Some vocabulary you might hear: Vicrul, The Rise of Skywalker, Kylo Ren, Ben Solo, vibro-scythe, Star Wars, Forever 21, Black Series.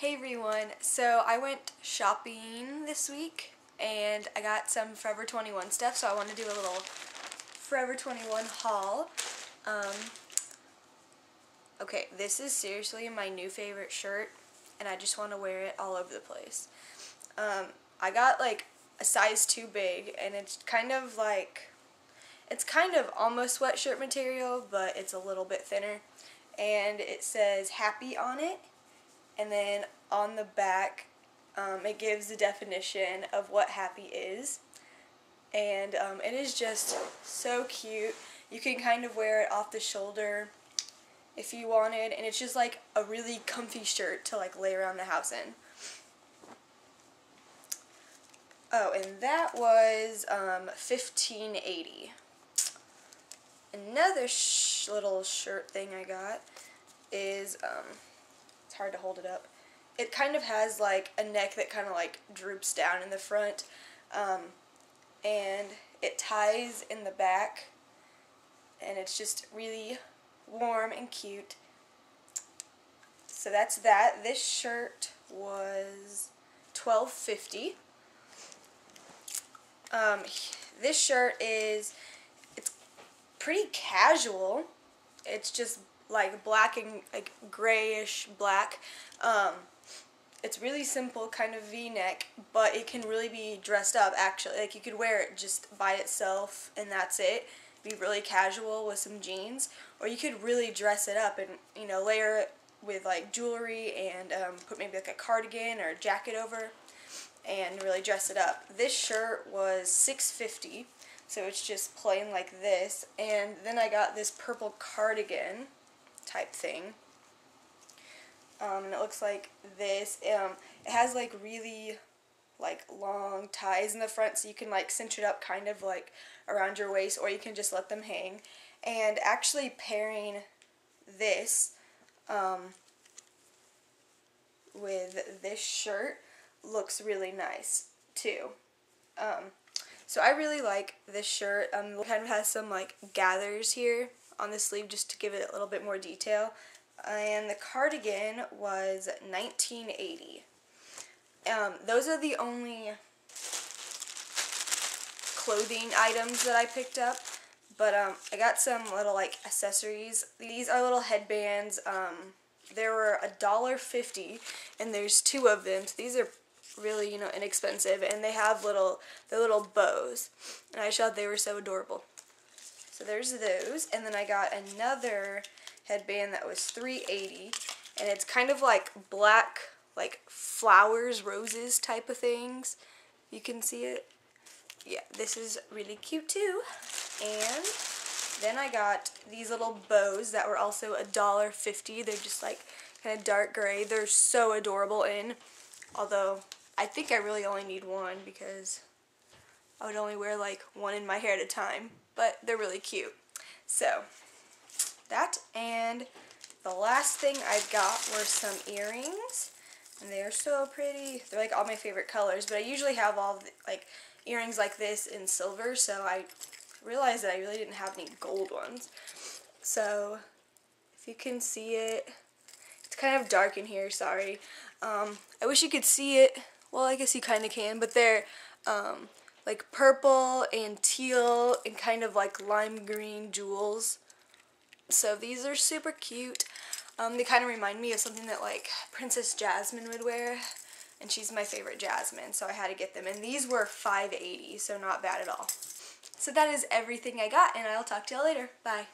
Hey everyone, so I went shopping this week and I got some Forever 21 stuff, so I want to do a little Forever 21 haul. Okay, this is seriously my new favorite shirt and I just want to wear it all over the place. I got like a size too big and it's kind of like, it's kind of almost sweatshirt material, but it's a little bit thinner, and it says happy on it. And then on the back, it gives the definition of what happy is. And it is just so cute. You can kind of wear it off the shoulder if you wanted. And it's just like a really comfy shirt to like lay around the house in. Oh, and that was $15.80. Another little shirt thing I got is... it's hard to hold it up. It kind of has like a neck that kind of like droops down in the front, and it ties in the back, and it's just really warm and cute. So that's that. This shirt was $12.50. This shirt is, it's pretty casual. It's just like black and like grayish black. It's really simple, kind of V-neck, but it can really be dressed up actually. Like you could wear it just by itself and that's it. Be really casual with some jeans, or you could really dress it up and, you know, layer it with like jewelry and put maybe like a cardigan or a jacket over and really dress it up. This shirt was $6.50, so it's just plain like this, and then I got this purple cardigan type thing, and it looks like this. It has like really like long ties in the front, so you can like cinch it up kind of like around your waist, or you can just let them hang. And actually pairing this with this shirt looks really nice too. So I really like this shirt. It kind of has some like gathers here on the sleeve just to give it a little bit more detail. And the cardigan was $19.80. Those are the only clothing items that I picked up, but I got some little like accessories. These are little headbands. There were $1.50 and there's two of them, so these are really, you know, inexpensive, and they have little bows, and I just thought they were so adorable. So there's those, and then I got another headband that was $3.80, and it's kind of like black, like flowers, roses type of things. You can see it. Yeah, this is really cute too. And then I got these little bows that were also $1.50. They're just like kind of dark gray. They're so adorable in, although I think I really only need one because I would only wear like one in my hair at a time. But they're really cute. So that, and the last thing I got were some earrings, and they are so pretty. They're like all my favorite colors, but I usually have all the, like earrings like this in silver, so I realized that I really didn't have any gold ones. So if you can see it, it's kind of dark in here, sorry. I wish you could see it. Well, I guess you kind of can, but they're like purple and teal and kind of like lime green jewels. So these are super cute. They kind of remind me of something that like Princess Jasmine would wear, and she's my favorite Jasmine, so I had to get them. And these were $5.80, so not bad at all. So that is everything I got, and I'll talk to y'all later. Bye.